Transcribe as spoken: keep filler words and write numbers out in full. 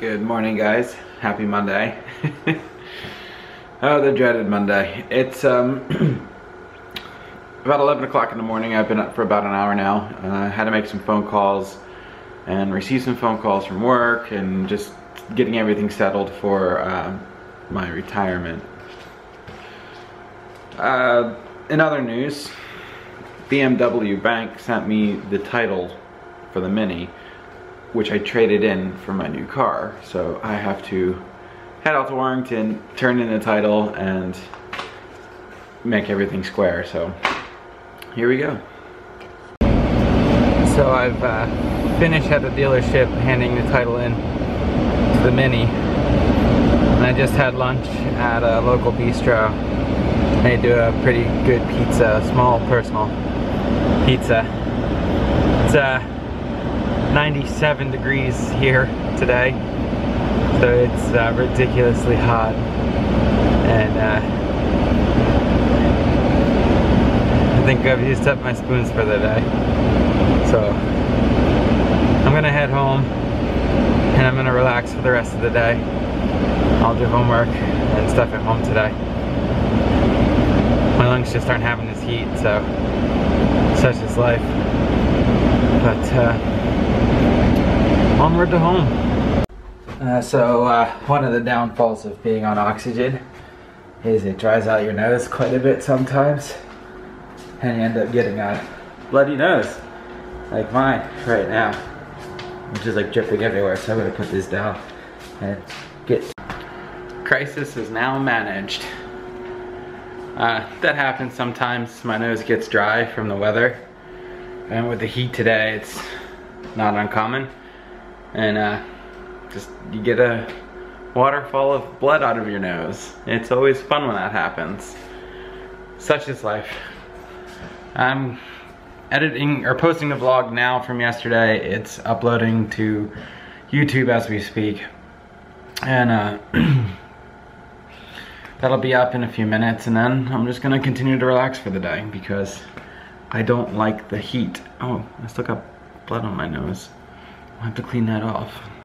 Good morning, guys. Happy Monday. Oh, the dreaded Monday. It's um about eleven o'clock in the morning. I've been up for about an hour now. I uh, had to make some phone calls and receive some phone calls from work and just getting everything settled for uh, my retirement. Uh, in other news, B M W Bank sent me the title for the Mini, which I traded in for my new car. So I have to head out to Warrington, turn in the title, and make everything square. So here we go. So I've uh, finished at the dealership handing the title in to the Mini, and I just had lunch at a local bistro. They do a pretty good pizza, small personal pizza. It's uh, ninety-seven degrees here today, so it's uh, ridiculously hot, and uh, I think I've used up my spoons for the day. So I'm gonna head home and I'm gonna relax for the rest of the day. I'll do homework and stuff at home today. My lungs just aren't having this heat, so such is life. But uh, onward to home. Uh, so uh, one of the downfalls of being on oxygen is it dries out your nose quite a bit sometimes, and you end up getting a bloody nose like mine right now, which is like dripping everywhere. So I'm gonna put this down and get. Crisis is now managed. Uh, that happens sometimes. My nose gets dry from the weather, and with the heat today, it's not uncommon. And uh, just you get a waterfall of blood out of your nose. It's always fun when that happens. Such is life. I'm editing or posting the vlog now from yesterday. It's uploading to YouTube as we speak, and uh, that'll be up in a few minutes. And then I'm just gonna continue to relax for the day because I don't like the heat. Oh, I still got blood on my nose. I have to clean that off.